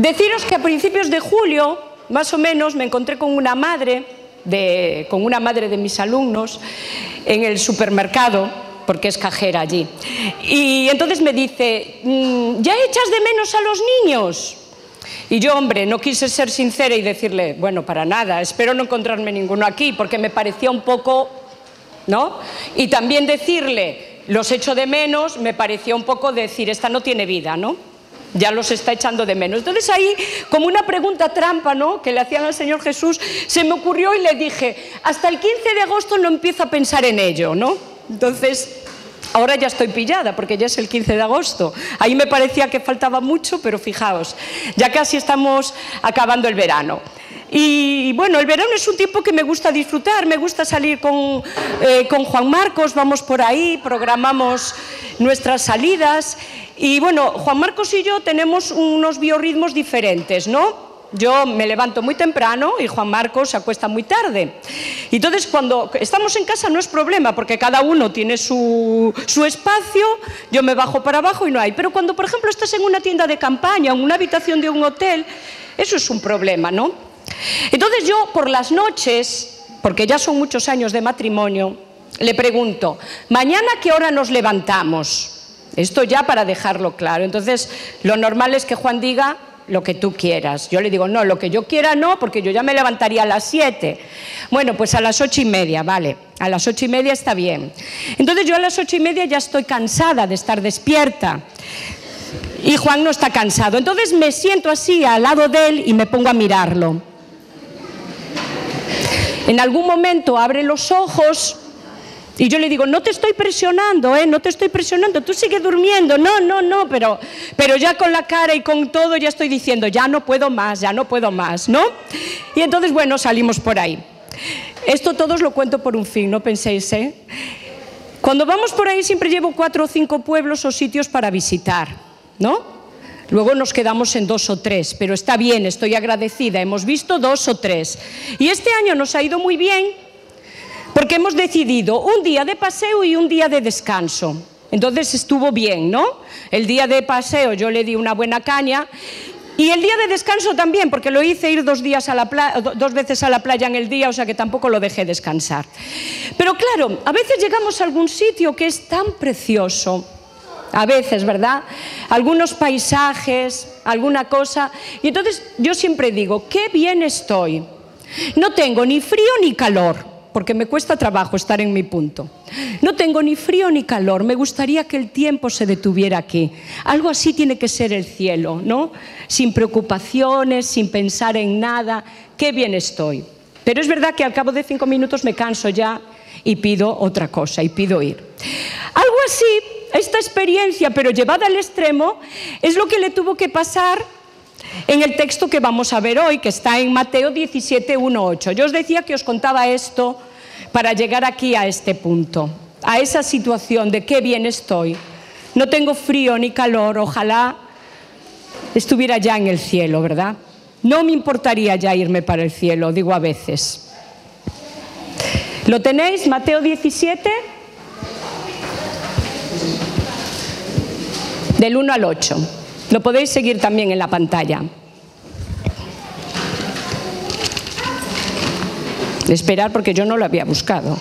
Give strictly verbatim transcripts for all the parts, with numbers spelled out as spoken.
Deciros que a principios de julio, más o menos, me encontré con una madre de, con una madre de mis alumnos en el supermercado, porque es cajera allí. Y entonces me dice, ¿ya echas de menos a los niños? Y yo, hombre, no quise ser sincera y decirle, bueno, para nada, espero no encontrarme ninguno aquí, porque me parecía un poco, ¿no? Y también decirle, los echo de menos, me parecía un poco decir, esta no tiene vida, ¿no? Ya los está echando de menos. Entonces ahí, como una pregunta trampa, ¿no?, que le hacían al Señor Jesús, se me ocurrió y le dije, hasta el quince de agosto no empiezo a pensar en ello, ¿no? Entonces... ahora ya estoy pillada, porque ya es el quince de agosto. Ahí me parecía que faltaba mucho, pero fijaos, ya casi estamos acabando el verano. Y bueno, el verano es un tiempo que me gusta disfrutar, me gusta salir con, eh, con Juan Marcos, vamos por ahí, programamos nuestras salidas. Y bueno, Juan Marcos y yo tenemos unos biorritmos diferentes, ¿no? Yo me levanto muy temprano y Juan Marcos se acuesta muy tarde. Entonces, cuando estamos en casa no es problema, porque cada uno tiene su, su espacio, yo me bajo para abajo y no hay. Pero cuando, por ejemplo, estás en una tienda de campaña, en una habitación de un hotel, eso es un problema, ¿no? Entonces yo por las noches, porque ya son muchos años de matrimonio, le pregunto, ¿mañana a qué hora nos levantamos? Esto ya para dejarlo claro. Entonces, lo normal es que Juan diga... lo que tú quieras. Yo le digo, no, lo que yo quiera no, porque yo ya me levantaría a las siete. Bueno, pues a las ocho y media, vale, a las ocho y media está bien. Entonces yo a las ocho y media ya estoy cansada de estar despierta y Juan no está cansado. Entonces me siento así al lado de él y me pongo a mirarlo. En algún momento abre los ojos y yo le digo, no te estoy presionando, ¿eh? No te estoy presionando, tú sigue durmiendo, no, no, no, pero, pero ya con la cara y con todo ya estoy diciendo, ya no puedo más, ya no puedo más, ¿no? Y entonces, bueno, salimos por ahí. Esto todos lo cuento por un fin, no penséis, ¿eh? Cuando vamos por ahí siempre llevo cuatro o cinco pueblos o sitios para visitar, ¿no? Luego nos quedamos en dos o tres, pero está bien, estoy agradecida, hemos visto dos o tres. Y este año nos ha ido muy bien, porque hemos decidido un día de paseo y un día de descanso. Entonces estuvo bien, ¿no? El día de paseo yo le di una buena caña y el día de descanso también, porque lo hice ir dos, días a la playa, dos veces a la playa en el día, o sea que tampoco lo dejé descansar. Pero claro, a veces llegamos a algún sitio que es tan precioso, a veces, ¿verdad? Algunos paisajes, alguna cosa, y entonces yo siempre digo, qué bien estoy, no tengo ni frío ni calor, porque me cuesta trabajo estar en mi punto. No tengo ni frío ni calor, me gustaría que el tiempo se detuviera aquí. Algo así tiene que ser el cielo, ¿no? Sin preocupaciones, sin pensar en nada, qué bien estoy. Pero es verdad que al cabo de cinco minutos me canso ya y pido otra cosa, y pido ir. Algo así, esta experiencia, pero llevada al extremo, es lo que le tuvo que pasar en el texto que vamos a ver hoy, que está en Mateo diecisiete, uno a ocho. Yo os decía que os contaba esto para llegar aquí a este punto, a esa situación de qué bien estoy. No tengo frío ni calor, ojalá estuviera ya en el cielo, ¿verdad? No me importaría ya irme para el cielo, digo a veces. ¿Lo tenéis? Mateo diecisiete, del uno al ocho. Lo podéis seguir también en la pantalla. Esperar porque yo no lo había buscado.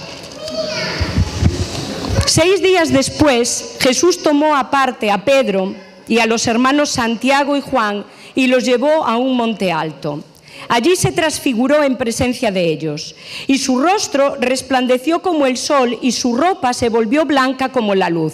Seis días después, Jesús tomó aparte a Pedro y a los hermanos Santiago y Juan y los llevó a un monte alto. Allí se transfiguró en presencia de ellos, y su rostro resplandeció como el sol y su ropa se volvió blanca como la luz.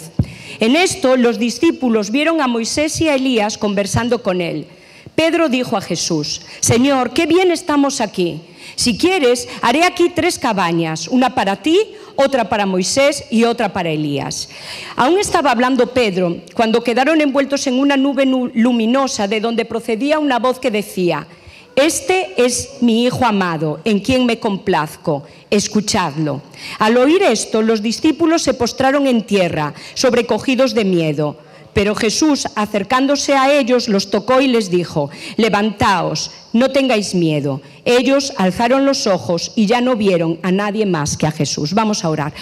En esto los discípulos vieron a Moisés y a Elías conversando con él. Pedro dijo a Jesús, «Señor, qué bien estamos aquí. Si quieres, haré aquí tres cabañas, una para ti, otra para Moisés y otra para Elías». Aún estaba hablando Pedro, cuando quedaron envueltos en una nube luminosa de donde procedía una voz que decía, «Este es mi Hijo amado, en quien me complazco. Escuchadlo». Al oír esto, los discípulos se postraron en tierra, sobrecogidos de miedo. Pero Jesús, acercándose a ellos, los tocó y les dijo, «Levantaos, no tengáis miedo». Ellos alzaron los ojos y ya no vieron a nadie más que a Jesús. Vamos a orar.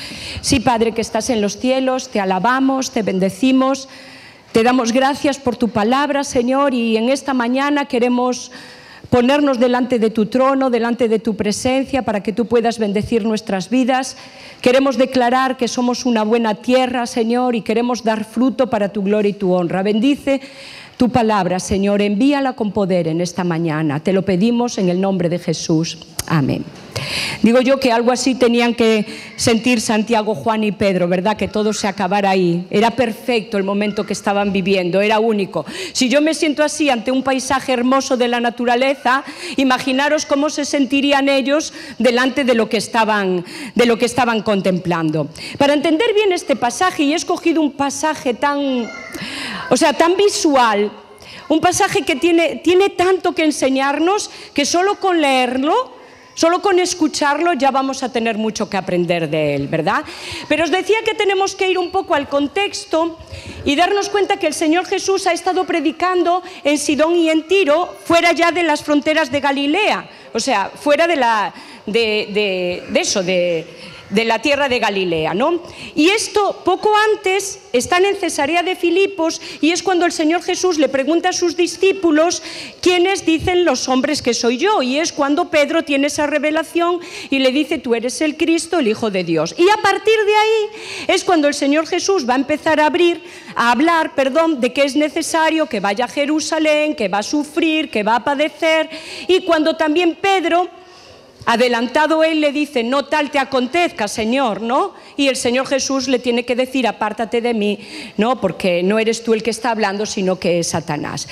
Sí, Padre, que estás en los cielos, te alabamos, te bendecimos. Te damos gracias por tu palabra, Señor, y en esta mañana queremos ponernos delante de tu trono, delante de tu presencia, para que tú puedas bendecir nuestras vidas. Queremos declarar que somos una buena tierra, Señor, y queremos dar fruto para tu gloria y tu honra. Bendice tu palabra, Señor, envíala con poder en esta mañana. Te lo pedimos en el nombre de Jesús. Amén. Digo yo que algo así tenían que sentir Santiago, Juan y Pedro, ¿verdad? Que todo se acabara ahí. Era perfecto el momento que estaban viviendo, era único. Si yo me siento así ante un paisaje hermoso de la naturaleza, imaginaros cómo se sentirían ellos delante de lo que estaban, de lo que estaban contemplando. Para entender bien este pasaje, y he escogido un pasaje tan, o sea, tan visual, un pasaje que tiene, tiene tanto que enseñarnos que solo con leerlo, solo con escucharlo ya vamos a tener mucho que aprender de él, ¿verdad? Pero os decía que tenemos que ir un poco al contexto y darnos cuenta que el Señor Jesús ha estado predicando en Sidón y en Tiro, fuera ya de las fronteras de Galilea, o sea, fuera de, la, de, de, de eso, de... de la tierra de Galilea, ¿no? Y esto, poco antes, están en Cesarea de Filipos y es cuando el Señor Jesús le pregunta a sus discípulos ¿quiénes dicen los hombres que soy yo? Y es cuando Pedro tiene esa revelación y le dice, tú eres el Cristo, el Hijo de Dios. Y a partir de ahí es cuando el Señor Jesús va a empezar a abrir, a hablar, perdón, de que es necesario que vaya a Jerusalén, que va a sufrir, que va a padecer, y cuando también Pedro, adelantado él, le dice, no tal te acontezca, Señor, ¿no? Y el Señor Jesús le tiene que decir, apártate de mí, ¿no? Porque no eres tú el que está hablando, sino que es Satanás.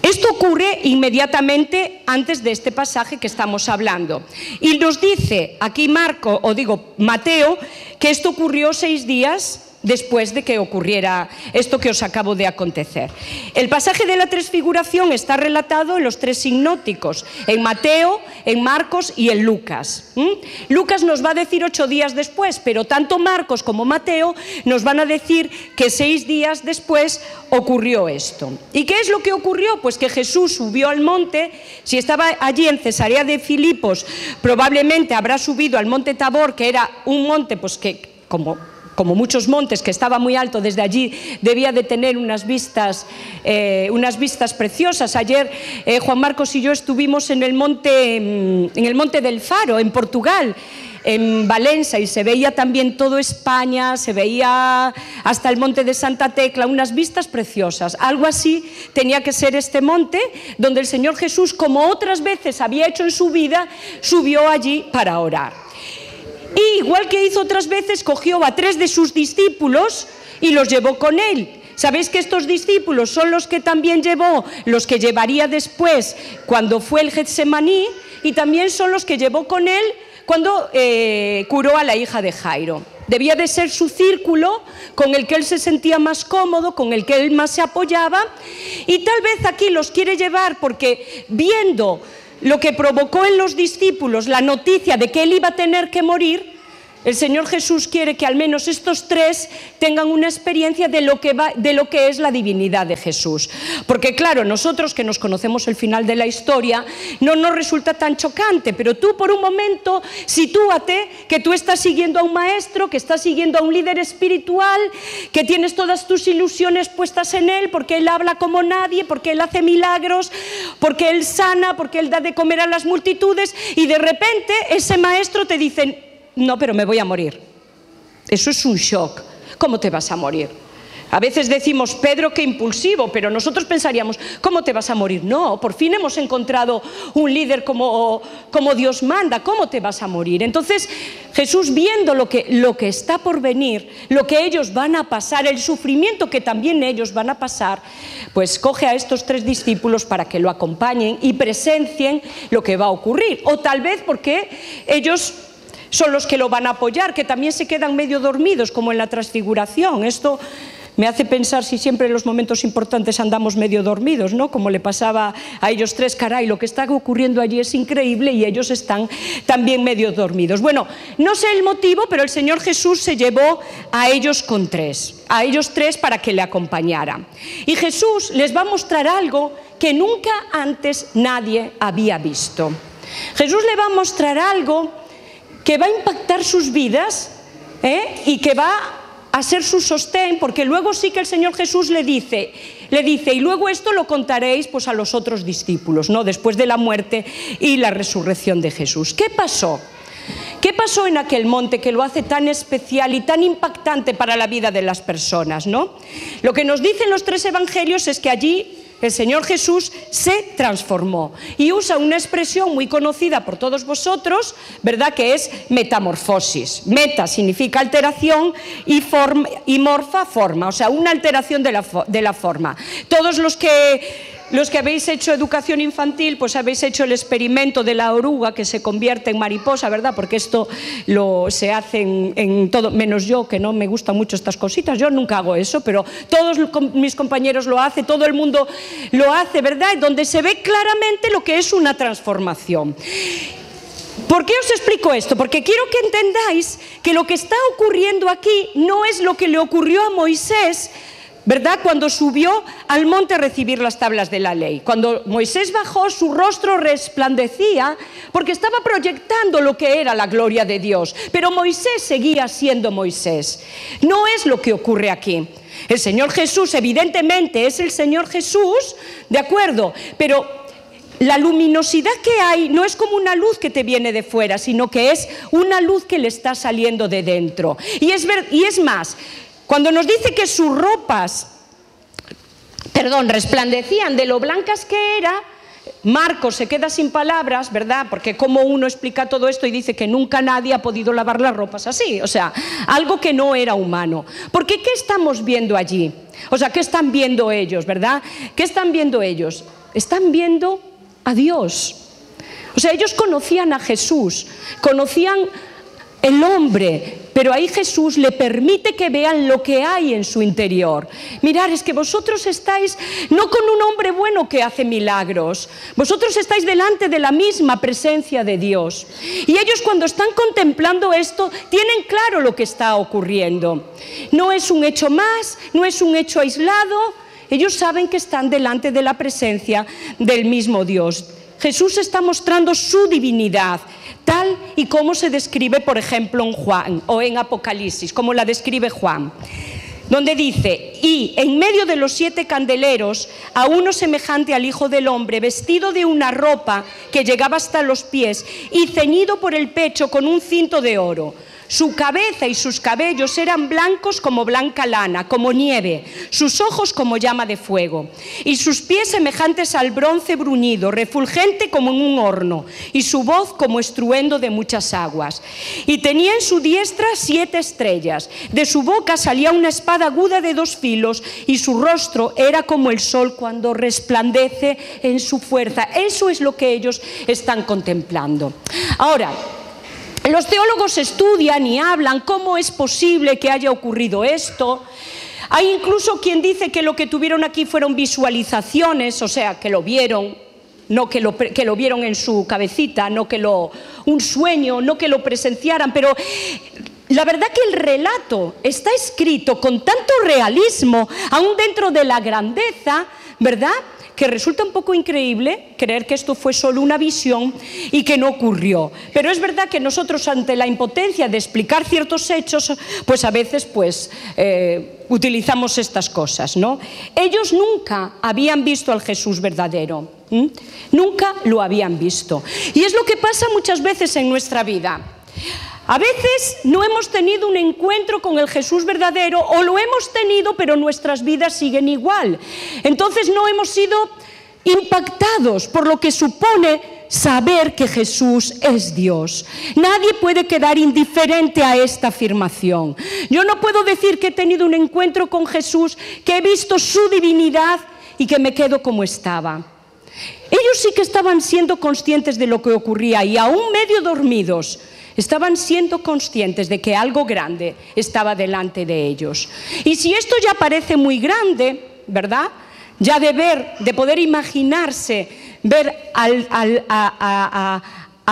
Esto ocurre inmediatamente antes de este pasaje que estamos hablando. Y nos dice aquí Marco, o digo Mateo, que esto ocurrió seis días después de que ocurriera esto que os acabo de acontecer. El pasaje de la transfiguración está relatado en los tres sinópticos, en Mateo, en Marcos y en Lucas. ¿Mm? Lucas nos va a decir ocho días después, pero tanto Marcos como Mateo nos van a decir que seis días después ocurrió esto. ¿Y qué es lo que ocurrió? Pues que Jesús subió al monte. Si estaba allí en Cesarea de Filipos, probablemente habrá subido al monte Tabor, que era un monte pues que, como como muchos montes, que estaba muy alto. Desde allí debía de tener unas vistas, eh, unas vistas preciosas. Ayer eh, Juan Marcos y yo estuvimos en el monte, en el monte del Faro, en Portugal, en Valencia, y se veía también todo España, se veía hasta el monte de Santa Tecla, unas vistas preciosas. Algo así tenía que ser este monte, donde el Señor Jesús, como otras veces había hecho en su vida, subió allí para orar. Y igual que hizo otras veces, cogió a tres de sus discípulos y los llevó con él. Sabéis que estos discípulos son los que también llevó, los que llevaría después cuando fue el Getsemaní, y también son los que llevó con él cuando eh, curó a la hija de Jairo. Debía de ser su círculo con el que él se sentía más cómodo, con el que él más se apoyaba, y tal vez aquí los quiere llevar porque, viendo lo que provocó en los discípulos la noticia de que él iba a tener que morir, el Señor Jesús quiere que al menos estos tres tengan una experiencia de lo que va, de lo que es la divinidad de Jesús. Porque claro, nosotros que nos conocemos el final de la historia, no nos resulta tan chocante, pero tú por un momento sitúate que tú estás siguiendo a un maestro, que estás siguiendo a un líder espiritual, que tienes todas tus ilusiones puestas en él, porque él habla como nadie, porque él hace milagros, porque él sana, porque él da de comer a las multitudes, y de repente ese maestro te dice, no, pero me voy a morir. Eso es un shock. ¿Cómo te vas a morir? A veces decimos, Pedro, qué impulsivo, pero nosotros pensaríamos, ¿cómo te vas a morir? No, por fin hemos encontrado un líder como, como Dios manda, ¿cómo te vas a morir? Entonces Jesús, viendo lo que, lo que está por venir, lo que ellos van a pasar, el sufrimiento que también ellos van a pasar, pues coge a estos tres discípulos para que lo acompañen y presencien lo que va a ocurrir. O tal vez porque ellos son los que lo van a apoyar, que también se quedan medio dormidos, como en la transfiguración. Esto me hace pensar si siempre en los momentos importantes andamos medio dormidos, ¿no? Como le pasaba a ellos tres, caray, lo que está ocurriendo allí es increíble y ellos están también medio dormidos. Bueno, no sé el motivo, pero el Señor Jesús se llevó a ellos con tres, a ellos tres para que le acompañaran. Y Jesús les va a mostrar algo que nunca antes nadie había visto. Jesús le va a mostrar algo que va a impactar sus vidas, ¿eh? Y que va a ser su sostén, porque luego sí que el Señor Jesús le dice, le dice, y luego esto lo contaréis pues a los otros discípulos, ¿no?, después de la muerte y la resurrección de Jesús. ¿Qué pasó? ¿Qué pasó en aquel monte que lo hace tan especial y tan impactante para la vida de las personas, ¿no? Lo que nos dicen los tres evangelios es que allí el Señor Jesús se transformó y usa una expresión muy conocida por todos vosotros, ¿verdad?, que es metamorfosis. Meta significa alteración y, form, y morfa forma, o sea, una alteración de la, de la forma. Todos los que... Los que habéis hecho educación infantil, pues habéis hecho el experimento de la oruga que se convierte en mariposa, ¿verdad? Porque esto lo se hace en, en todo, menos yo, que no me gustan mucho estas cositas, yo nunca hago eso, pero todos mis compañeros lo hacen, todo el mundo lo hace, ¿verdad? Y donde se ve claramente lo que es una transformación. ¿Por qué os explico esto? Porque quiero que entendáis que lo que está ocurriendo aquí no es lo que le ocurrió a Moisés, ¿verdad?, cuando subió al monte a recibir las tablas de la ley. Cuando Moisés bajó, su rostro resplandecía porque estaba proyectando lo que era la gloria de Dios. Pero Moisés seguía siendo Moisés. No es lo que ocurre aquí. El Señor Jesús, evidentemente, es el Señor Jesús, ¿de acuerdo? Pero la luminosidad que hay no es como una luz que te viene de fuera, sino que es una luz que le está saliendo de dentro. Y es, ver, y es más... Cuando nos dice que sus ropas, perdón, resplandecían de lo blancas que era, Marcos se queda sin palabras, ¿verdad? Porque cómo uno explica todo esto y dice que nunca nadie ha podido lavar las ropas así, o sea, algo que no era humano. Porque ¿qué estamos viendo allí? O sea, ¿qué están viendo ellos, verdad? ¿Qué están viendo ellos? Están viendo a Dios. O sea, ellos conocían a Jesús, conocían el hombre, pero ahí Jesús le permite que vean lo que hay en su interior. Mirad, es que vosotros estáis no con un hombre bueno que hace milagros, vosotros estáis delante de la misma presencia de Dios. Y ellos, cuando están contemplando esto, tienen claro lo que está ocurriendo. No es un hecho más, no es un hecho aislado, ellos saben que están delante de la presencia del mismo Dios. Jesús está mostrando su divinidad, tal y como se describe, por ejemplo, en Juan o en Apocalipsis, como la describe Juan, donde dice: y en medio de los siete candeleros, a uno semejante al Hijo del Hombre, vestido de una ropa que llegaba hasta los pies y ceñido por el pecho con un cinto de oro. Su cabeza y sus cabellos eran blancos como blanca lana, como nieve, sus ojos como llama de fuego, y sus pies semejantes al bronce bruñido, refulgente como en un horno, y su voz como estruendo de muchas aguas. Y tenía en su diestra siete estrellas, de su boca salía una espada aguda de dos filos, y su rostro era como el sol cuando resplandece en su fuerza. Eso es lo que ellos están contemplando. Ahora, los teólogos estudian y hablan cómo es posible que haya ocurrido esto. Hay incluso quien dice que lo que tuvieron aquí fueron visualizaciones, o sea, que lo vieron, no que lo, que lo vieron en su cabecita, no que lo, un sueño, no que lo presenciaran, pero la verdad que el relato está escrito con tanto realismo, aún dentro de la grandeza, ¿verdad?, que resulta un poco increíble creer que esto fue solo una visión y que no ocurrió. Pero es verdad que nosotros, ante la impotencia de explicar ciertos hechos, pues a veces pues, eh, utilizamos estas cosas, ¿no? Ellos nunca habían visto al Jesús verdadero, ¿eh? Nunca lo habían visto. Y es lo que pasa muchas veces en nuestra vida. A veces no hemos tenido un encuentro con el Jesús verdadero, o lo hemos tenido pero nuestras vidas siguen igual. Entonces no hemos sido impactados por lo que supone saber que Jesús es Dios. Nadie puede quedar indiferente a esta afirmación. Yo no puedo decir que he tenido un encuentro con Jesús, que he visto su divinidad y que me quedo como estaba. Ellos sí que estaban siendo conscientes de lo que ocurría y aún medio dormidos estaban siendo conscientes de que algo grande estaba delante de ellos. Y si esto ya parece muy grande, ¿verdad?, ya de ver, de poder imaginarse, ver al, al, a, a, a,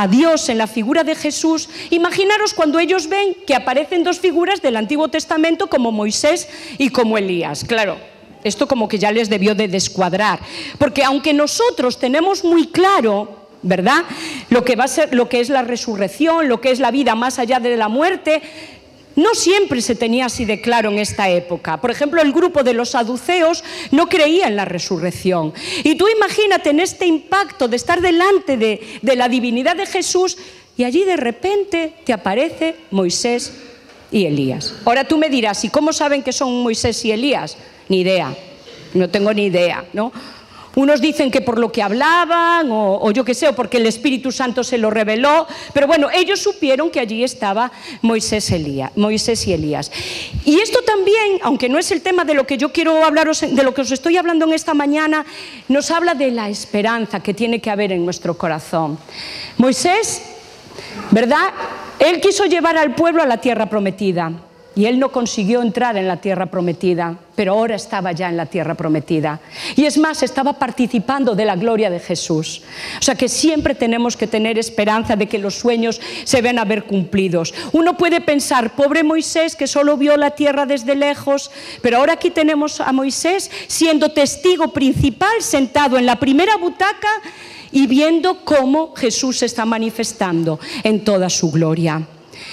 a Dios en la figura de Jesús, imaginaros cuando ellos ven que aparecen dos figuras del Antiguo Testamento como Moisés y como Elías. Claro, esto como que ya les debió de descuadrar, porque aunque nosotros tenemos muy claro, ¿verdad?, lo que va a ser, lo que es la resurrección, lo que es la vida más allá de la muerte, No siempre se tenía así de claro en esta época. Por ejemplo, el grupo de los saduceos no creía en la resurrección. Y tú imagínate en este impacto de estar delante de, de la divinidad de Jesús, y allí de repente te aparece Moisés y Elías. Ahora tú me dirás, ¿y cómo saben que son Moisés y Elías? Ni idea, no tengo ni idea, ¿no? Unos dicen que por lo que hablaban, o, o yo qué sé, o porque el Espíritu Santo se lo reveló, pero bueno, ellos supieron que allí estaba Moisés, Elías, Moisés y Elías. Y esto también, aunque no es el tema de lo que yo quiero hablaros, de lo que os estoy hablando en esta mañana, nos habla de la esperanza que tiene que haber en nuestro corazón. Moisés, ¿verdad? Él quiso llevar al pueblo a la tierra prometida. Y él no consiguió entrar en la tierra prometida, pero ahora estaba ya en la tierra prometida. Y es más, estaba participando de la gloria de Jesús. O sea que siempre tenemos que tener esperanza de que los sueños se ven a ver cumplidos. Uno puede pensar, pobre Moisés que solo vio la tierra desde lejos, pero ahora aquí tenemos a Moisés siendo testigo principal, sentado en la primera butaca y viendo cómo Jesús se está manifestando en toda su gloria.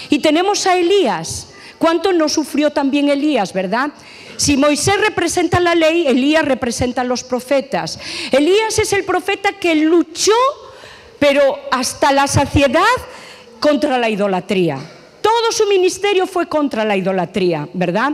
Y tenemos a Elías. ¿Cuánto no sufrió también Elías, verdad? Si Moisés representa la ley, Elías representa a los profetas. Elías es el profeta que luchó, pero hasta la saciedad, contra la idolatría. Todo su ministerio fue contra la idolatría, ¿verdad?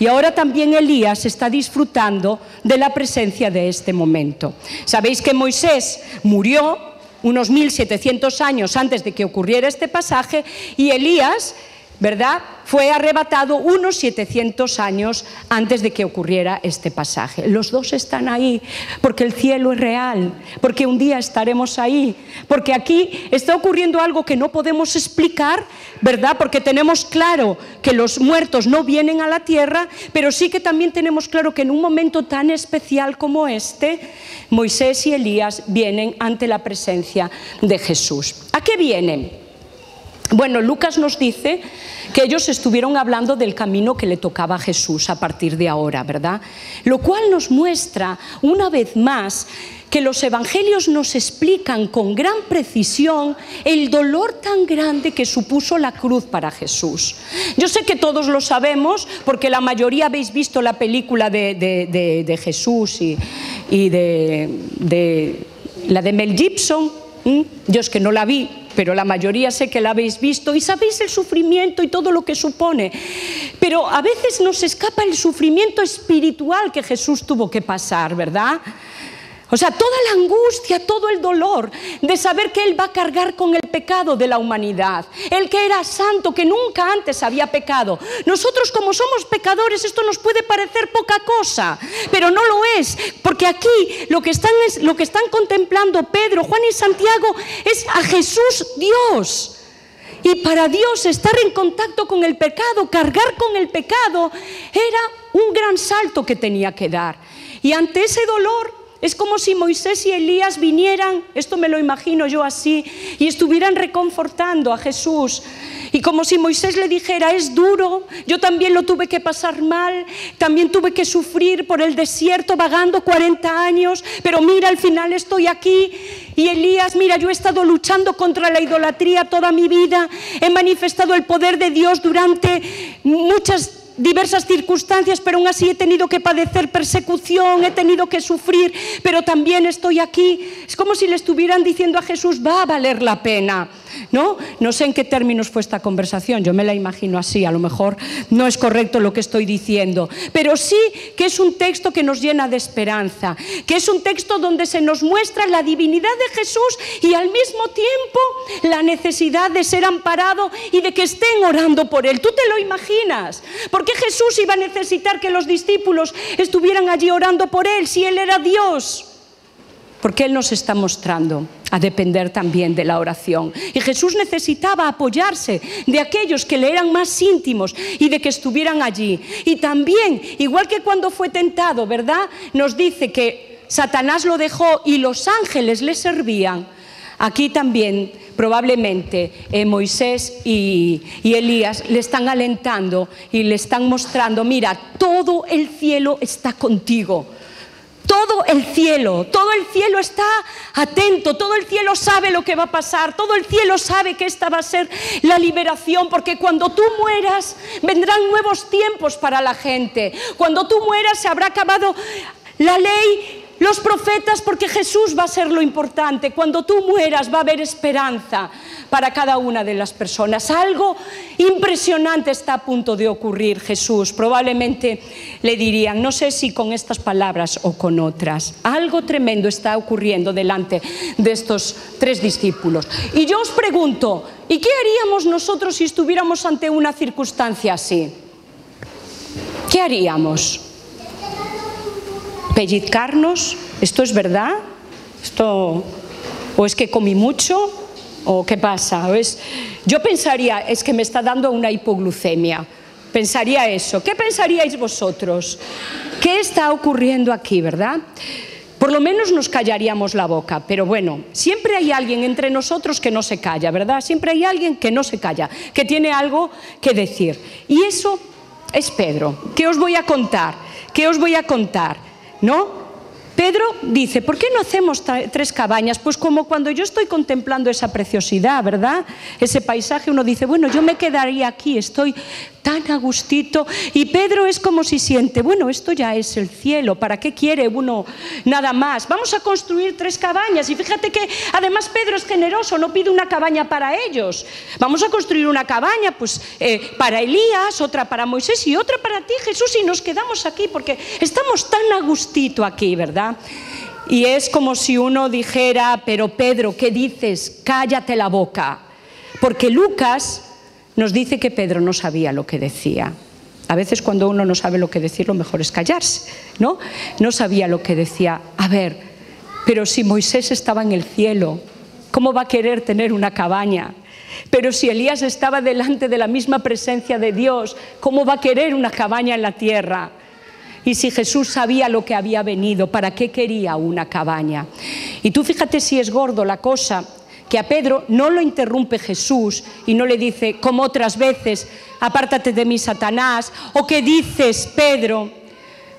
Y ahora también Elías está disfrutando de la presencia de este momento. Sabéis que Moisés murió unos mil setecientos años antes de que ocurriera este pasaje, y Elías, ¿verdad?, fue arrebatado unos setecientos años antes de que ocurriera este pasaje. Los dos están ahí, porque el cielo es real, porque un día estaremos ahí, porque aquí está ocurriendo algo que no podemos explicar, ¿verdad?, porque tenemos claro que los muertos no vienen a la tierra, pero sí que también tenemos claro que en un momento tan especial como este, Moisés y Elías vienen ante la presencia de Jesús. ¿A qué vienen? Bueno, Lucas nos dice que ellos estuvieron hablando del camino que le tocaba a Jesús a partir de ahora, ¿verdad? Lo cual nos muestra una vez más que los evangelios nos explican con gran precisión el dolor tan grande que supuso la cruz para Jesús. Yo sé que todos lo sabemos porque la mayoría habéis visto la película de, de, de, de Jesús y, y de, de la de Mel Gibson. ¿Mm? Yo es que no la vi, pero la mayoría sé que la habéis visto y sabéis el sufrimiento y todo lo que supone. Pero a veces nos escapa el sufrimiento espiritual que Jesús tuvo que pasar, ¿verdad? O sea, toda la angustia, todo el dolor de saber que Él va a cargar con el pecado de la humanidad. Él que era santo, que nunca antes había pecado. Nosotros como somos pecadores, esto nos puede parecer poca cosa, pero no lo es, porque aquí lo que están, es, lo que están contemplando Pedro, Juan y Santiago es a Jesús Dios. Y para Dios estar en contacto con el pecado, cargar con el pecado, era un gran salto que tenía que dar. Y ante ese dolor, es como si Moisés y Elías vinieran, esto me lo imagino yo así, y estuvieran reconfortando a Jesús. Y como si Moisés le dijera, es duro, yo también lo tuve que pasar mal, también tuve que sufrir por el desierto vagando cuarenta años, pero mira, al final estoy aquí. Y Elías, mira, yo he estado luchando contra la idolatría toda mi vida, he manifestado el poder de Dios durante muchas diversas circunstancias, pero aún así he tenido que padecer persecución, he tenido que sufrir, pero también estoy aquí. Es como si le estuvieran diciendo a Jesús, va a valer la pena, ¿no? No sé en qué términos fue esta conversación, yo me la imagino así, a lo mejor no es correcto lo que estoy diciendo, pero sí que es un texto que nos llena de esperanza, que es un texto donde se nos muestra la divinidad de Jesús y al mismo tiempo la necesidad de ser amparado y de que estén orando por Él. ¿Tú te lo imaginas? Porque ¿por qué Jesús iba a necesitar que los discípulos estuvieran allí orando por Él si Él era Dios? Porque Él nos está mostrando a depender también de la oración. Y Jesús necesitaba apoyarse de aquellos que le eran más íntimos y de que estuvieran allí. Y también, igual que cuando fue tentado, ¿verdad?, nos dice que Satanás lo dejó y los ángeles le servían. Aquí también probablemente eh, Moisés y, y Elías le están alentando y le están mostrando, mira, todo el cielo está contigo. Todo el cielo, todo el cielo está atento, todo el cielo sabe lo que va a pasar, todo el cielo sabe que esta va a ser la liberación, porque cuando tú mueras vendrán nuevos tiempos para la gente. Cuando tú mueras se habrá acabado la ley, los profetas, porque Jesús va a ser lo importante. Cuando tú mueras va a haber esperanza para cada una de las personas. Algo impresionante está a punto de ocurrir, Jesús. Probablemente le dirían, no sé si con estas palabras o con otras, algo tremendo está ocurriendo delante de estos tres discípulos. Y yo os pregunto, ¿y qué haríamos nosotros si estuviéramos ante una circunstancia así? ¿Qué haríamos? ¿Pellizcarnos? ¿Esto es verdad? ¿Esto? ¿O es que comí mucho? ¿O qué pasa? ¿O es? Yo pensaría, es que me está dando una hipoglucemia. Pensaría eso. ¿Qué pensaríais vosotros? ¿Qué está ocurriendo aquí, verdad? Por lo menos nos callaríamos la boca, pero bueno, siempre hay alguien entre nosotros que no se calla, ¿verdad? Siempre hay alguien que no se calla, que tiene algo que decir. Y eso es Pedro. ¿Qué os voy a contar? ¿Qué os voy a contar? ¿No? Pedro dice, ¿por qué no hacemos tres cabañas? Pues como cuando yo estoy contemplando esa preciosidad, ¿verdad? Ese paisaje, uno dice, bueno, yo me quedaría aquí, estoy tan a gustito. Y Pedro es como si siente, bueno, esto ya es el cielo, ¿para qué quiere uno nada más? Vamos a construir tres cabañas. Y fíjate que además Pedro es generoso, no pide una cabaña para ellos. Vamos a construir una cabaña pues eh, para Elías, otra para Moisés y otra para ti, Jesús, y nos quedamos aquí porque estamos tan a gustito aquí, ¿verdad? Y es como si uno dijera, pero Pedro, ¿qué dices? Cállate la boca. Porque Lucas nos dice que Pedro no sabía lo que decía. A veces cuando uno no sabe lo que decir, lo mejor es callarse, ¿no? No sabía lo que decía. A ver, pero si Moisés estaba en el cielo, ¿cómo va a querer tener una cabaña? Pero si Elías estaba delante de la misma presencia de Dios, ¿cómo va a querer una cabaña en la tierra? Y si Jesús sabía lo que había venido, ¿para qué quería una cabaña? Y tú fíjate si es gordo la cosa, que a Pedro no lo interrumpe Jesús y no le dice, como otras veces, apártate de mí, Satanás, o ¿qué dices, Pedro?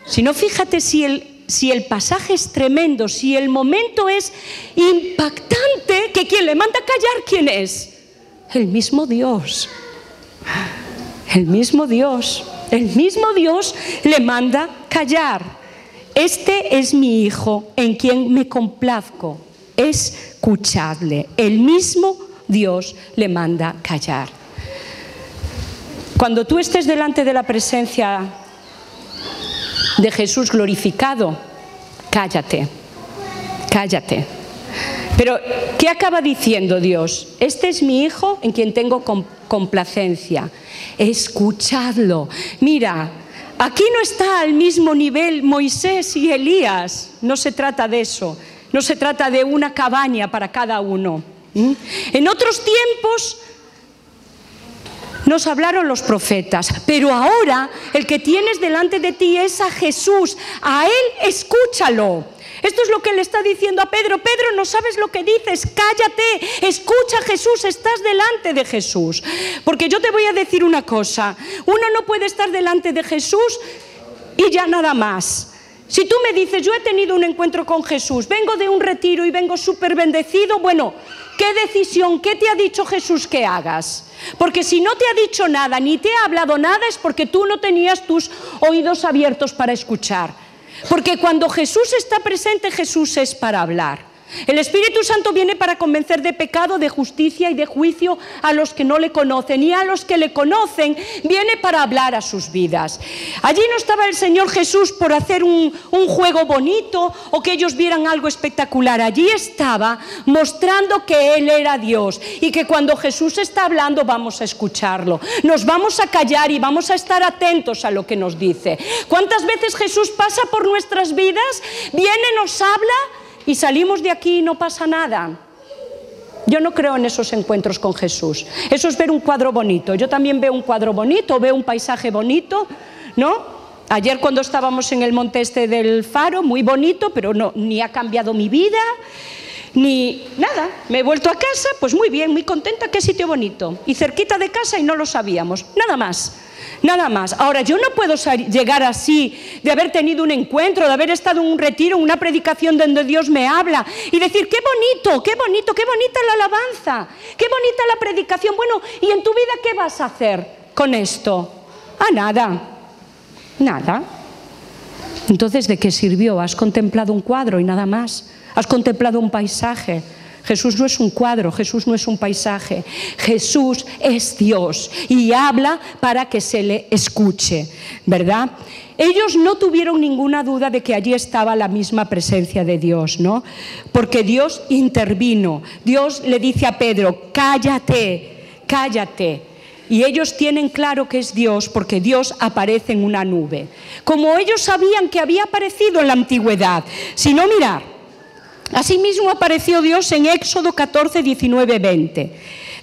Sino fíjate si el, si el pasaje es tremendo, si el momento es impactante, que quien le manda a callar, ¿quién es? El mismo Dios, el mismo Dios, el mismo Dios le manda callar. Este es mi hijo, en quien me complazco. Escuchadle, el mismo Dios le manda callar. Cuando tú estés delante de la presencia de Jesús glorificado, cállate, cállate. Pero ¿qué acaba diciendo Dios? Este es mi hijo en quien tengo complacencia. Escuchadlo. Mira, aquí no está al mismo nivel Moisés y Elías, no se trata de eso. No se trata de una cabaña para cada uno. ¿Mm? En otros tiempos nos hablaron los profetas, pero ahora el que tienes delante de ti es a Jesús. A Él escúchalo. Esto es lo que le está diciendo a Pedro. Pedro, no sabes lo que dices, cállate, escucha a Jesús, estás delante de Jesús. Porque yo te voy a decir una cosa, uno no puede estar delante de Jesús y ya nada más. Si tú me dices, yo he tenido un encuentro con Jesús, vengo de un retiro y vengo súper bendecido, bueno, ¿qué decisión, qué te ha dicho Jesús que hagas? Porque si no te ha dicho nada, ni te ha hablado nada, es porque tú no tenías tus oídos abiertos para escuchar. Porque cuando Jesús está presente, Jesús es para hablar. El Espíritu Santo viene para convencer de pecado, de justicia y de juicio a los que no le conocen, y a los que le conocen viene para hablar a sus vidas. Allí no estaba el Señor Jesús por hacer un, un juego bonito o que ellos vieran algo espectacular. Allí estaba mostrando que Él era Dios y que cuando Jesús está hablando vamos a escucharlo. Nos vamos a callar y vamos a estar atentos a lo que nos dice. ¿Cuántas veces Jesús pasa por nuestras vidas? Viene, nos habla y salimos de aquí y no pasa nada. Yo no creo en esos encuentros con Jesús. Eso es ver un cuadro bonito. Yo también veo un cuadro bonito, veo un paisaje bonito, ¿no? Ayer cuando estábamos en el monte este del Faro, muy bonito, pero no, ni ha cambiado mi vida. ni nada. Me he vuelto a casa, pues muy bien, muy contenta, qué sitio bonito. Y cerquita de casa y no lo sabíamos, nada más. Nada más. Ahora, yo no puedo llegar así, de haber tenido un encuentro, de haber estado en un retiro, en una predicación donde Dios me habla, y decir, qué bonito, qué bonito, qué bonita la alabanza, qué bonita la predicación. Bueno, ¿y en tu vida qué vas a hacer con esto? Ah, nada. Nada. Entonces, ¿de qué sirvió? Has contemplado un cuadro y nada más. Has contemplado un paisaje. Jesús no es un cuadro, Jesús no es un paisaje, Jesús es Dios y habla para que se le escuche, ¿verdad? Ellos no tuvieron ninguna duda de que allí estaba la misma presencia de Dios, ¿no? Porque Dios intervino, Dios le dice a Pedro, cállate, cállate. Y ellos tienen claro que es Dios porque Dios aparece en una nube. Como ellos sabían que había aparecido en la antigüedad, si no mirar. Asimismo apareció Dios en Éxodo catorce, diecinueve, veinte,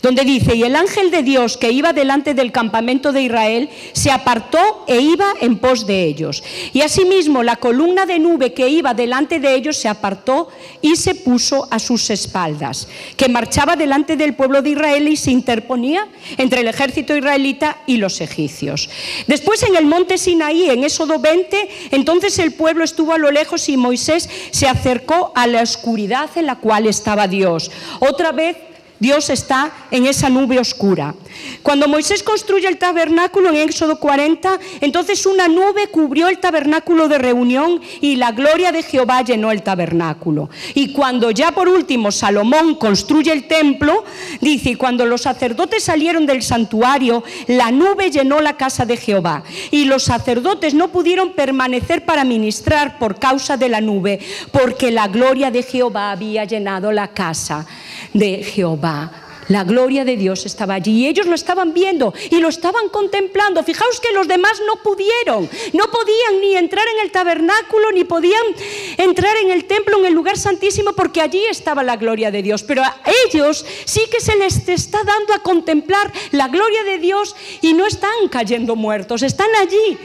donde dice, y el ángel de Dios que iba delante del campamento de Israel se apartó e iba en pos de ellos. Y asimismo la columna de nube que iba delante de ellos se apartó y se puso a sus espaldas, que marchaba delante del pueblo de Israel y se interponía entre el ejército israelita y los egipcios. Después en el monte Sinaí, en Éxodo veinte, entonces el pueblo estuvo a lo lejos y Moisés se acercó a la oscuridad en la cual estaba Dios. Otra vez Dios está en esa nube oscura. Cuando Moisés construye el tabernáculo en Éxodo cuarenta, entonces una nube cubrió el tabernáculo de reunión y la gloria de Jehová llenó el tabernáculo. Y cuando ya por último Salomón construye el templo, dice, y cuando los sacerdotes salieron del santuario, la nube llenó la casa de Jehová. Y los sacerdotes no pudieron permanecer para ministrar por causa de la nube, porque la gloria de Jehová había llenado la casa de Jehová. La gloria de Dios estaba allí y ellos lo estaban viendo y lo estaban contemplando. Fijaos que los demás no pudieron, no podían ni entrar en el tabernáculo, ni podían entrar en el templo, en el lugar santísimo, porque allí estaba la gloria de Dios. Pero a ellos sí que se les está dando a contemplar la gloria de Dios y no están cayendo muertos, están allí,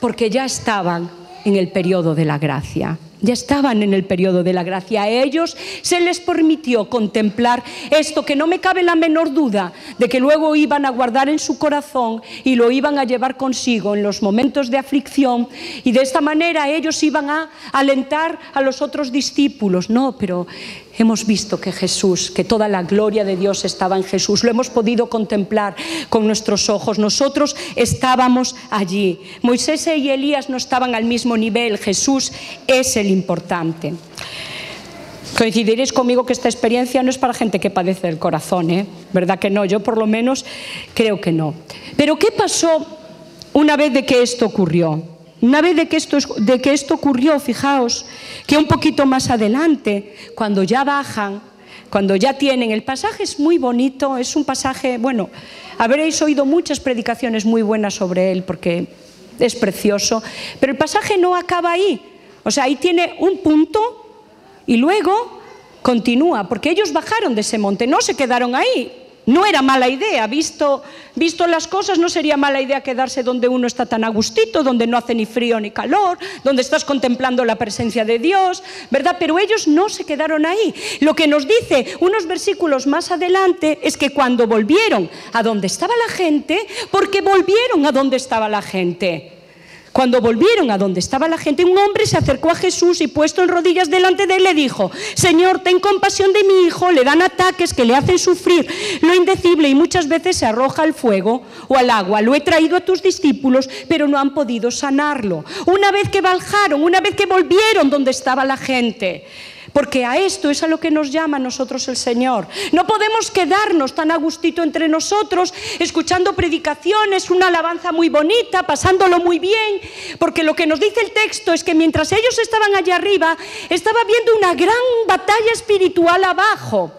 porque ya estaban en el periodo de la gracia. Ya estaban en el periodo de la gracia. A ellos se les permitió contemplar esto, que no me cabe la menor duda de que luego iban a guardar en su corazón y lo iban a llevar consigo en los momentos de aflicción, y de esta manera ellos iban a alentar a los otros discípulos. No, pero hemos visto que Jesús, que toda la gloria de Dios estaba en Jesús, lo hemos podido contemplar con nuestros ojos, nosotros estábamos allí. Moisés y Elías no estaban al mismo nivel, Jesús es el importante. Coincidiréis conmigo que esta experiencia no es para gente que padece el corazón, ¿eh? ¿Verdad que no? Yo por lo menos creo que no. Pero ¿qué pasó una vez de que esto ocurrió? Una vez de que, esto, de que esto ocurrió, fijaos, que un poquito más adelante, cuando ya bajan, cuando ya tienen, el pasaje es muy bonito, es un pasaje, bueno, habréis oído muchas predicaciones muy buenas sobre él porque es precioso, pero el pasaje no acaba ahí, o sea, ahí tiene un punto y luego continúa, porque ellos bajaron de ese monte, no se quedaron ahí. No era mala idea, visto, visto las cosas, no sería mala idea quedarse donde uno está tan a gustito, donde no hace ni frío ni calor, donde estás contemplando la presencia de Dios, ¿verdad? Pero ellos no se quedaron ahí. Lo que nos dice unos versículos más adelante es que cuando volvieron a donde estaba la gente, porque volvieron a donde estaba la gente. Cuando volvieron a donde estaba la gente, un hombre se acercó a Jesús y puesto en rodillas delante de él le dijo, Señor, ten compasión de mi hijo, le dan ataques que le hacen sufrir lo indecible y muchas veces se arroja al fuego o al agua. Lo he traído a tus discípulos, pero no han podido sanarlo. Una vez que bajaron, una vez que volvieron donde estaba la gente. Porque a esto es a lo que nos llama a nosotros el Señor. No podemos quedarnos tan a gustito entre nosotros, escuchando predicaciones, una alabanza muy bonita, pasándolo muy bien, porque lo que nos dice el texto es que mientras ellos estaban allá arriba, estaba viendo una gran batalla espiritual abajo.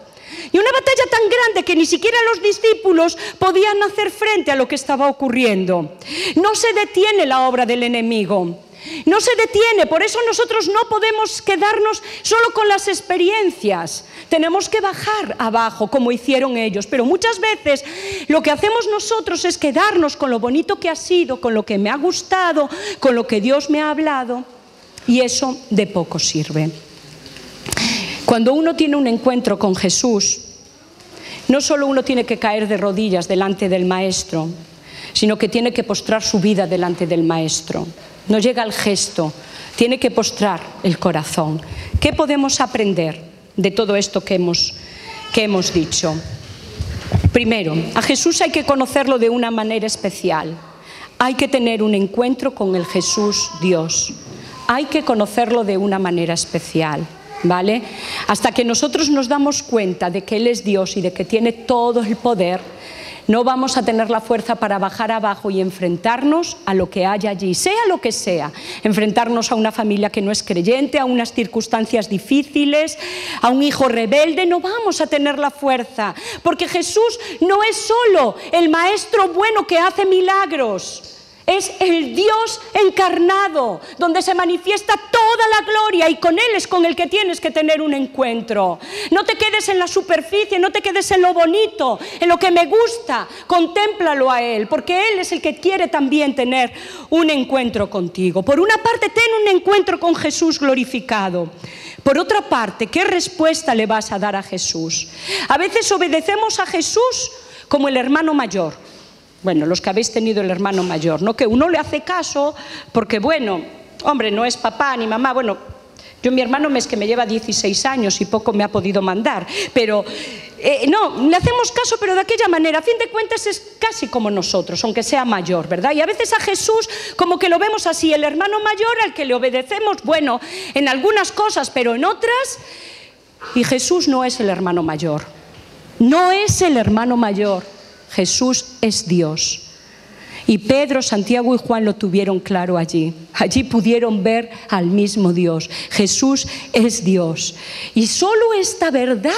Y una batalla tan grande que ni siquiera los discípulos podían hacer frente a lo que estaba ocurriendo. No se detiene la obra del enemigo. No se detiene, por eso nosotros no podemos quedarnos solo con las experiencias. Tenemos que bajar abajo, como hicieron ellos. Pero muchas veces lo que hacemos nosotros es quedarnos con lo bonito que ha sido, con lo que me ha gustado, con lo que Dios me ha hablado. Y eso de poco sirve. Cuando uno tiene un encuentro con Jesús, no solo uno tiene que caer de rodillas delante del Maestro, sino que tiene que postrar su vida delante del Maestro. No llega al gesto, tiene que postrar el corazón. ¿Qué podemos aprender de todo esto que hemos, que hemos dicho? Primero, a Jesús hay que conocerlo de una manera especial. Hay que tener un encuentro con el Jesús Dios. Hay que conocerlo de una manera especial, ¿vale? Hasta que nosotros nos damos cuenta de que Él es Dios y de que tiene todo el poder, no vamos a tener la fuerza para bajar abajo y enfrentarnos a lo que haya allí, sea lo que sea. Enfrentarnos a una familia que no es creyente, a unas circunstancias difíciles, a un hijo rebelde, no vamos a tener la fuerza. Porque Jesús no es solo el maestro bueno que hace milagros. Es el Dios encarnado, donde se manifiesta toda la gloria, y con Él es con el que tienes que tener un encuentro. No te quedes en la superficie, no te quedes en lo bonito, en lo que me gusta. Contémplalo a Él, porque Él es el que quiere también tener un encuentro contigo. Por una parte, ten un encuentro con Jesús glorificado. Por otra parte, ¿qué respuesta le vas a dar a Jesús? A veces obedecemos a Jesús como el hermano mayor. Bueno, los que habéis tenido el hermano mayor, ¿no? Que uno le hace caso porque, bueno, hombre, no es papá ni mamá. Bueno, yo mi hermano es que me lleva dieciséis años y poco me ha podido mandar. Pero, eh, no, le hacemos caso, pero de aquella manera. A fin de cuentas es casi como nosotros, aunque sea mayor, ¿verdad? Y a veces a Jesús como que lo vemos así, el hermano mayor al que le obedecemos, bueno, en algunas cosas, pero en otras. Y Jesús no es el hermano mayor. No es el hermano mayor. Jesús es Dios. Y Pedro, Santiago y Juan lo tuvieron claro allí. Allí pudieron ver al mismo Dios. Jesús es Dios. Y solo esta verdad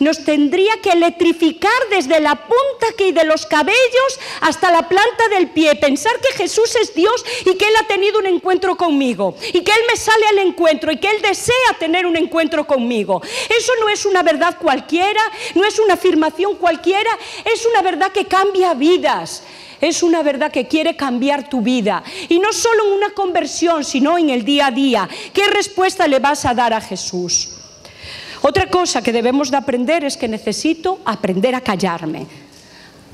nos tendría que electrificar desde la punta que de los cabellos hasta la planta del pie. Pensar que Jesús es Dios y que Él ha tenido un encuentro conmigo. Y que Él me sale al encuentro y que Él desea tener un encuentro conmigo. Eso no es una verdad cualquiera, no es una afirmación cualquiera, es una verdad que cambia vidas. Es una verdad que quiere cambiar tu vida. Y no solo en una conversión, sino en el día a día. ¿Qué respuesta le vas a dar a Jesús? Otra cosa que debemos de aprender es que necesito aprender a callarme.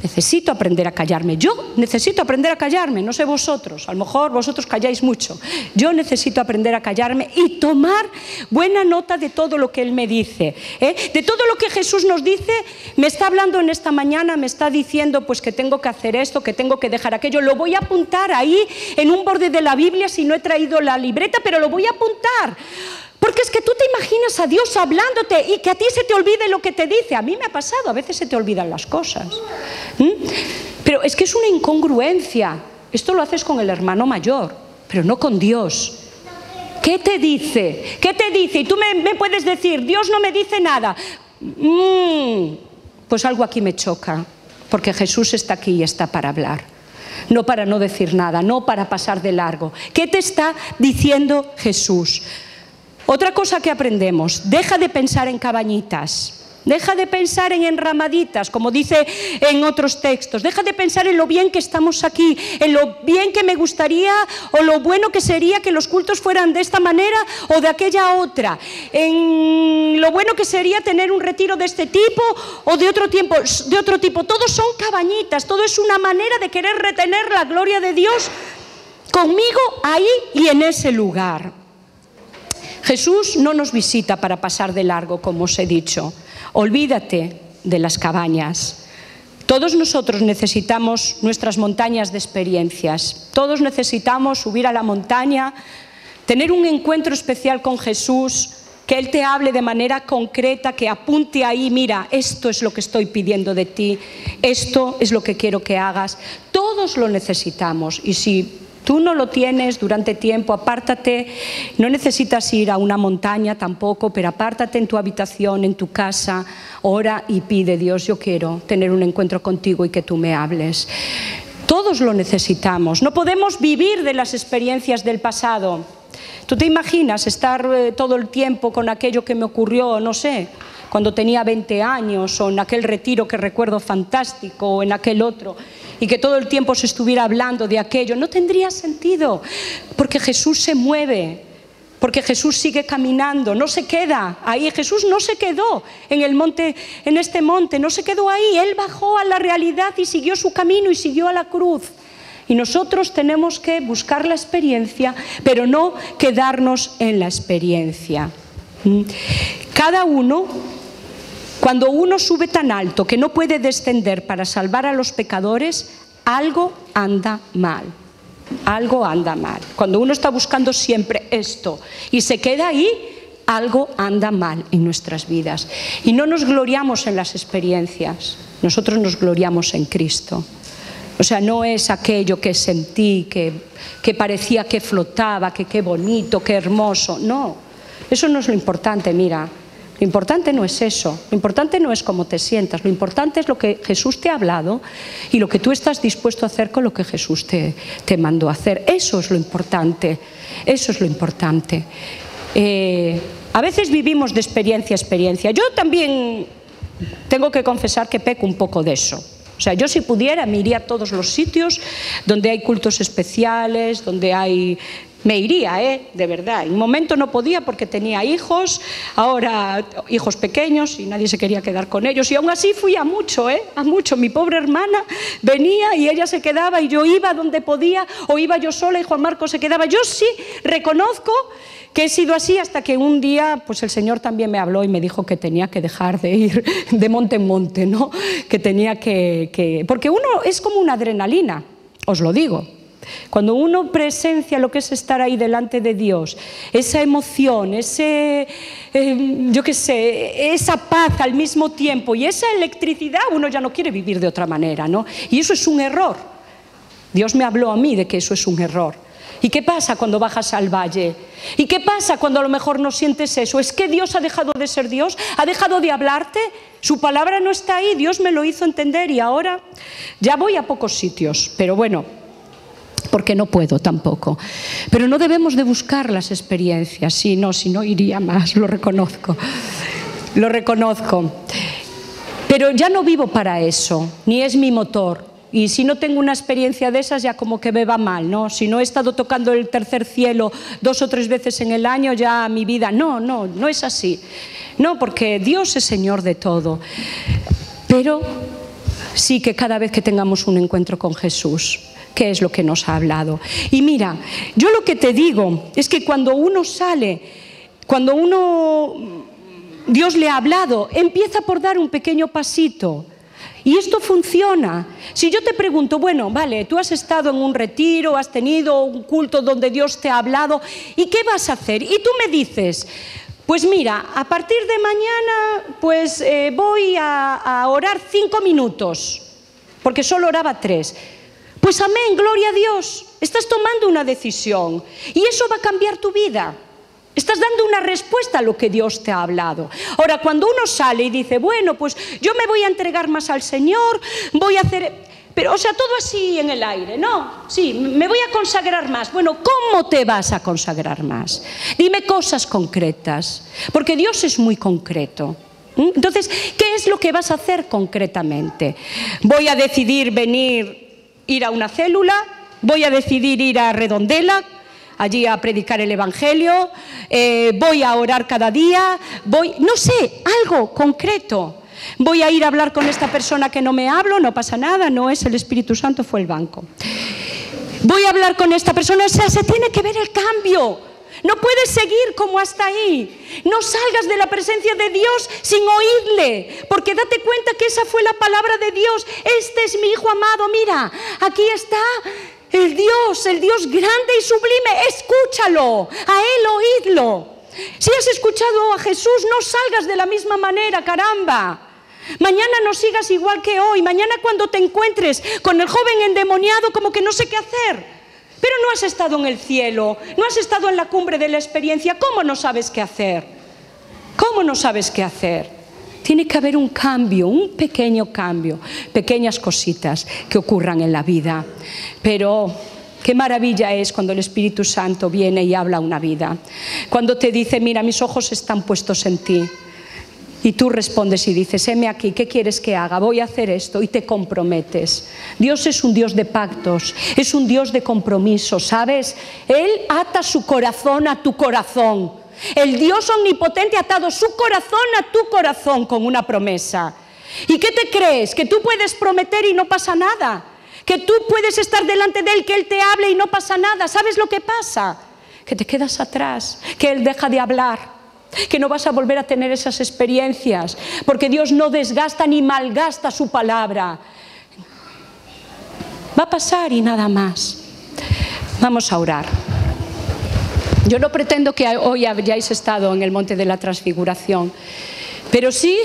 Necesito aprender a callarme. Yo necesito aprender a callarme, no sé vosotros. A lo mejor vosotros calláis mucho. Yo necesito aprender a callarme y tomar buena nota de todo lo que Él me dice, ¿eh? De todo lo que Jesús nos dice, me está hablando en esta mañana, me está diciendo pues que tengo que hacer esto, que tengo que dejar aquello. Lo voy a apuntar ahí en un borde de la Biblia si no he traído la libreta, pero lo voy a apuntar. Porque es que tú te imaginas a Dios hablándote y que a ti se te olvide lo que te dice. A mí me ha pasado, a veces se te olvidan las cosas. ¿Mm? Pero es que es una incongruencia. Esto lo haces con el hermano mayor, pero no con Dios. ¿Qué te dice? ¿Qué te dice? Y tú me, me puedes decir, Dios no me dice nada. Mm, pues algo aquí me choca, porque Jesús está aquí y está para hablar. No para no decir nada, no para pasar de largo. ¿Qué te está diciendo Jesús? Otra cosa que aprendemos, deja de pensar en cabañitas, deja de pensar en enramaditas, como dice en otros textos, deja de pensar en lo bien que estamos aquí, en lo bien que me gustaría o lo bueno que sería que los cultos fueran de esta manera o de aquella otra, en lo bueno que sería tener un retiro de este tipo o de otro, tiempo, de otro tipo. Todos son cabañitas, todo es una manera de querer retener la gloria de Dios conmigo ahí y en ese lugar. Jesús no nos visita para pasar de largo, como os he dicho. Olvídate de las cabañas. Todos nosotros necesitamos nuestras montañas de experiencias. Todos necesitamos subir a la montaña, tener un encuentro especial con Jesús, que Él te hable de manera concreta, que apunte ahí, mira, esto es lo que estoy pidiendo de ti, esto es lo que quiero que hagas. Todos lo necesitamos y si tú no lo tienes durante tiempo, apártate, no necesitas ir a una montaña tampoco, pero apártate en tu habitación, en tu casa, ora y pide, Dios, yo quiero tener un encuentro contigo y que tú me hables. Todos lo necesitamos, no podemos vivir de las experiencias del pasado. ¿Tú te imaginas estar todo el tiempo con aquello que me ocurrió, no sé, cuando tenía veinte años o en aquel retiro que recuerdo fantástico o en aquel otro? Y que todo el tiempo se estuviera hablando de aquello, no tendría sentido, porque Jesús se mueve, porque Jesús sigue caminando, no se queda ahí. Jesús no se quedó en el monte, en este monte, no se quedó ahí. Él bajó a la realidad y siguió su camino y siguió a la cruz. Y nosotros tenemos que buscar la experiencia, pero no quedarnos en la experiencia. Cada uno, cuando uno sube tan alto que no puede descender para salvar a los pecadores, algo anda mal. Algo anda mal. Cuando uno está buscando siempre esto y se queda ahí, algo anda mal en nuestras vidas. Y no nos gloriamos en las experiencias, nosotros nos gloriamos en Cristo. O sea, no es aquello que sentí, que, que parecía que flotaba, que qué bonito, qué hermoso. No, eso no es lo importante, mira. Lo importante no es eso, lo importante no es cómo te sientas, lo importante es lo que Jesús te ha hablado y lo que tú estás dispuesto a hacer con lo que Jesús te, te mandó a hacer. Eso es lo importante, eso es lo importante. Eh, a veces vivimos de experiencia a experiencia. Yo también tengo que confesar que peco un poco de eso. O sea, yo si pudiera me iría a todos los sitios donde hay cultos especiales, donde hay... Me iría, ¿eh? De verdad. En un momento no podía porque tenía hijos, ahora hijos pequeños y nadie se quería quedar con ellos. Y aún así fui a mucho, ¿eh? A mucho. Mi pobre hermana venía y ella se quedaba y yo iba donde podía, o iba yo sola y Juan Marcos se quedaba. Yo sí reconozco que he sido así hasta que un día pues el Señor también me habló y me dijo que tenía que dejar de ir de monte en monte, ¿no? Que tenía que... que... Porque uno es como una adrenalina, os lo digo. Cuando uno presencia lo que es estar ahí delante de Dios, esa emoción, ese, eh, yo qué sé, esa paz al mismo tiempo y esa electricidad, uno ya no quiere vivir de otra manera, ¿no? Y eso es un error. Dios me habló a mí de que eso es un error. ¿Y qué pasa cuando bajas al valle? ¿Y qué pasa cuando a lo mejor no sientes eso? ¿Es que Dios ha dejado de ser Dios? ¿Ha dejado de hablarte? Su palabra no está ahí, Dios me lo hizo entender y ahora ya voy a pocos sitios, pero bueno... porque no puedo tampoco. Pero no debemos de buscar las experiencias, si no, si no iría más, lo reconozco, lo reconozco. Pero ya no vivo para eso, ni es mi motor. Y si no tengo una experiencia de esas, ya como que me va mal, ¿no? Si no he estado tocando el tercer cielo dos o tres veces en el año, ya mi vida... No, no, no es así. No, porque Dios es Señor de todo. Pero sí que cada vez que tengamos un encuentro con Jesús... ¿Qué es lo que nos ha hablado? Y mira, yo lo que te digo es que cuando uno sale, cuando uno, Dios le ha hablado, empieza por dar un pequeño pasito. Y esto funciona. Si yo te pregunto, bueno, vale, tú has estado en un retiro, has tenido un culto donde Dios te ha hablado, ¿y qué vas a hacer? Y tú me dices... Pues mira, a partir de mañana pues eh, voy a, a orar cinco minutos, porque solo oraba tres. Pues amén, gloria a Dios, estás tomando una decisión y eso va a cambiar tu vida. Estás dando una respuesta a lo que Dios te ha hablado. Ahora, cuando uno sale y dice, bueno, pues yo me voy a entregar más al Señor, voy a hacer... Pero, o sea, todo así en el aire, ¿no? Sí, me voy a consagrar más. Bueno, ¿cómo te vas a consagrar más? Dime cosas concretas, porque Dios es muy concreto. Entonces, ¿qué es lo que vas a hacer concretamente? Voy a decidir venir, ir a una célula, voy a decidir ir a Redondela, allí a predicar el Evangelio, eh, voy a orar cada día, voy, no sé, algo concreto. Voy a ir a hablar con esta persona que no me hablo, no pasa nada, no es el Espíritu Santo, fue el banco. Voy a hablar con esta persona, o sea, se tiene que ver el cambio. No puedes seguir como hasta ahí. No salgas de la presencia de Dios sin oírle, porque date cuenta que esa fue la palabra de Dios. Este es mi hijo amado, mira, aquí está el Dios, el Dios grande y sublime, escúchalo, a él oídlo. Si has escuchado a Jesús, no salgas de la misma manera, caramba. Mañana no sigas igual que hoy. Mañana cuando te encuentres con el joven endemoniado, como que no sé qué hacer. Pero no has estado en el cielo, no has estado en la cumbre de la experiencia. ¿Cómo no sabes qué hacer? ¿Cómo no sabes qué hacer? Tiene que haber un cambio, un pequeño cambio. Pequeñas cositas que ocurran en la vida. Pero... qué maravilla es cuando el Espíritu Santo viene y habla una vida. Cuando te dice, mira, mis ojos están puestos en ti. y tú respondes y dices, heme aquí, ¿qué quieres que haga? Voy a hacer esto, y te comprometes. Dios es un Dios de pactos, es un Dios de compromiso, ¿sabes? Él ata su corazón a tu corazón. El Dios omnipotente ha atado su corazón a tu corazón con una promesa. ¿Y qué te crees? Que tú puedes prometer y no pasa nada. Que tú puedes estar delante de Él, que Él te hable y no pasa nada. ¿Sabes lo que pasa? Que te quedas atrás, que Él deja de hablar, que no vas a volver a tener esas experiencias, porque Dios no desgasta ni malgasta su palabra. Va a pasar y nada más. Vamos a orar. Yo no pretendo que hoy hayáis estado en el monte de la transfiguración, pero sí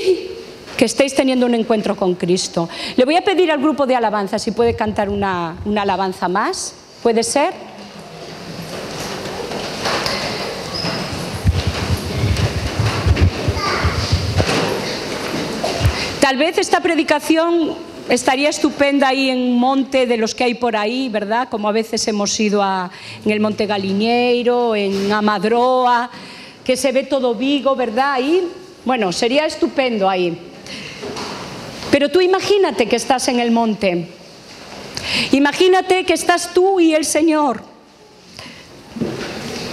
que estéis teniendo un encuentro con Cristo. Le voy a pedir al grupo de alabanza si puede cantar una, una alabanza más. ¿Puede ser? Tal vez esta predicación estaría estupenda ahí en un monte de los que hay por ahí, ¿verdad? Como a veces hemos ido a, en el monte Galiñeiro, en Amadroa, que se ve todo Vigo, ¿verdad? Ahí, bueno, sería estupendo ahí. Pero tú imagínate que estás en el monte. Imagínate que estás tú y el Señor.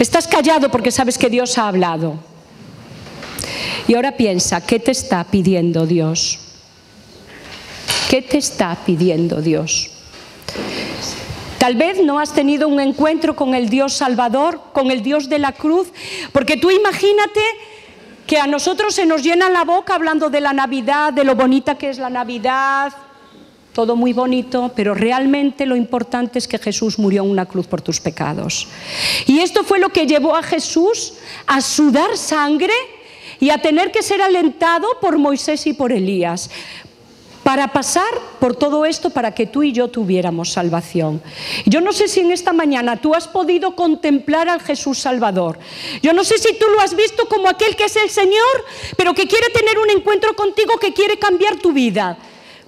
Estás callado porque sabes que Dios ha hablado. Y ahora piensa, ¿qué te está pidiendo Dios? ¿Qué te está pidiendo Dios? Tal vez no has tenido un encuentro con el Dios Salvador, con el Dios de la cruz, porque tú imagínate que a nosotros se nos llena la boca hablando de la Navidad, de lo bonita que es la Navidad, todo muy bonito, pero realmente lo importante es que Jesús murió en una cruz por tus pecados. Y esto fue lo que llevó a Jesús a sudar sangre y a tener que ser alentado por Moisés y por Elías, para pasar por todo esto, para que tú y yo tuviéramos salvación. Yo no sé si en esta mañana tú has podido contemplar al Jesús Salvador. Yo no sé si tú lo has visto como aquel que es el Señor, pero que quiere tener un encuentro contigo, que quiere cambiar tu vida.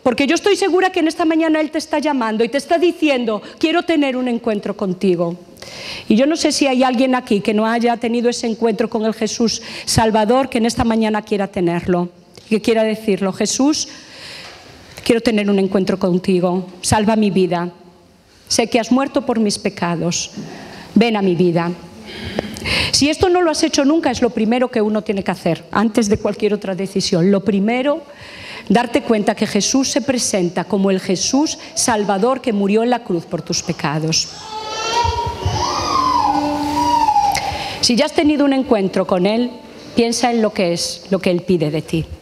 Porque yo estoy segura que en esta mañana Él te está llamando y te está diciendo, quiero tener un encuentro contigo. Y yo no sé si hay alguien aquí que no haya tenido ese encuentro con el Jesús Salvador, que en esta mañana quiera tenerlo, que quiera decirlo, Jesús, quiero tener un encuentro contigo, salva mi vida. Sé que has muerto por mis pecados, ven a mi vida. Si esto no lo has hecho nunca, es lo primero que uno tiene que hacer, antes de cualquier otra decisión. Lo primero, darte cuenta que Jesús se presenta como el Jesús Salvador que murió en la cruz por tus pecados. Si ya has tenido un encuentro con Él, piensa en lo que es, lo que Él pide de ti.